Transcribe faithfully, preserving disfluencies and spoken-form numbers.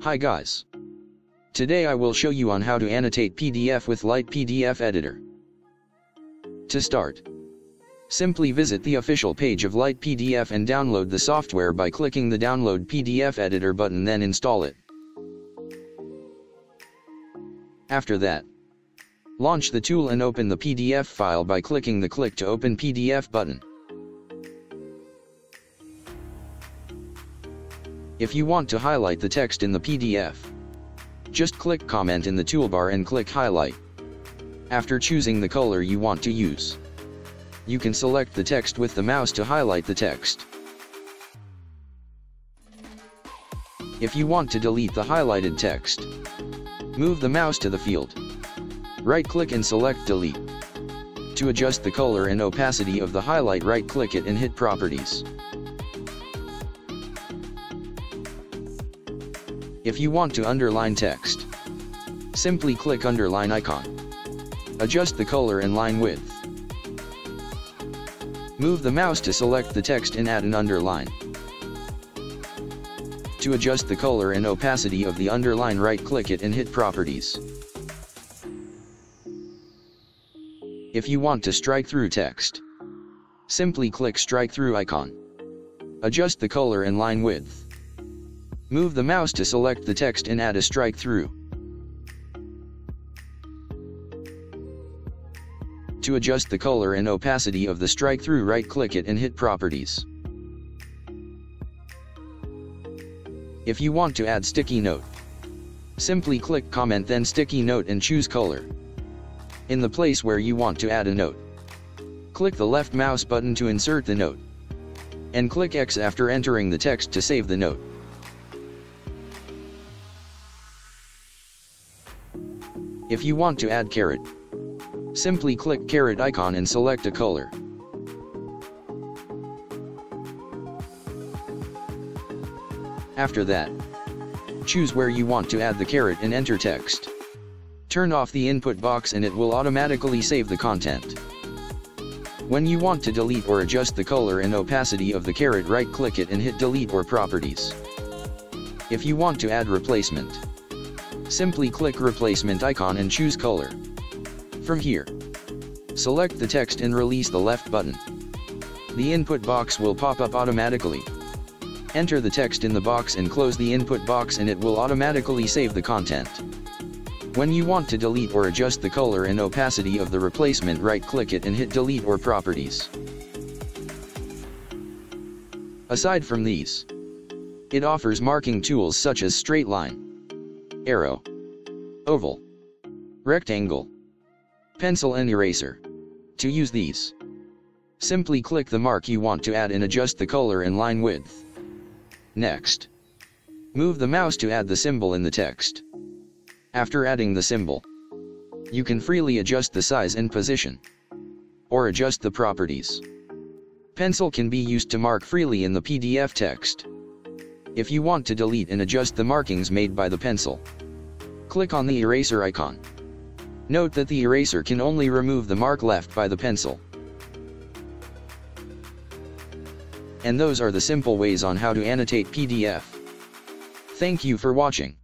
Hi guys. Today I will show you on how to annotate P D F with LightPDF Editor. To start, simply visit the official page of LightPDF and download the software by clicking the Download P D F Editor button, then install it. After that, launch the tool and open the P D F file by clicking the Click to Open P D F button. If you want to highlight the text in the P D F, just click Comment in the toolbar and click Highlight. After choosing the color you want to use, you can select the text with the mouse to highlight the text. If you want to delete the highlighted text, move the mouse to the field. Right-click and select Delete. To adjust the color and opacity of the highlight, right-click it and hit Properties. If you want to underline text, simply click underline icon. Adjust the color and line width. Move the mouse to select the text and add an underline. To adjust the color and opacity of the underline, right-click it and hit Properties. If you want to strike through text, simply click strike through icon. Adjust the color and line width. Move the mouse to select the text and add a strike through. To adjust the color and opacity of the strike through, right-click it and hit Properties. If you want to add sticky note, simply click Comment, then Sticky Note, and choose color. In the place where you want to add a note, click the left mouse button to insert the note, and click X after entering the text to save the note. If you want to add caret, simply click caret icon and select a color. After that, choose where you want to add the caret and enter text. Turn off the input box and it will automatically save the content. When you want to delete or adjust the color and opacity of the caret, right-click it and hit Delete or Properties. If you want to add replacement, simply click replacement icon and choose color. From here, select the text and release the left button. The input box will pop up automatically. Enter the text in the box and close the input box and it will automatically save the content. When you want to delete or adjust the color and opacity of the replacement, right-click it and hit Delete or Properties. Aside from these, it offers marking tools such as straight line, arrow, oval, rectangle, pencil and eraser. To use these, simply click the mark you want to add and adjust the color and line width. Next, move the mouse to add the symbol in the text. After adding the symbol, you can freely adjust the size and position, or adjust the properties. Pencil can be used to mark freely in the P D F text. If you want to delete and adjust the markings made by the pencil, click on the eraser icon. Note that the eraser can only remove the mark left by the pencil. And those are the simple ways on how to annotate P D F. Thank you for watching.